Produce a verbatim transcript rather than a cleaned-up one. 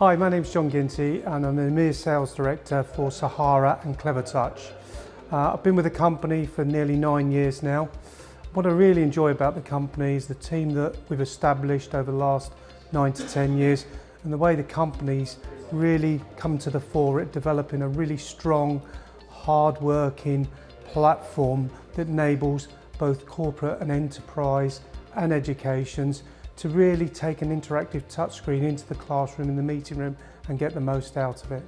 Hi, my name's John Ginty and I'm the EMEA Sales Director for Saraha and Clevertouch. Uh, I've been with the company for nearly nine years now. What I really enjoy about the company is the team that we've established over the last nine to ten years and the way the company's really come to the fore at developing a really strong, hard-working platform that enables both corporate and enterprise and educations to really take an interactive touchscreen into the classroom and the meeting room and get the most out of it.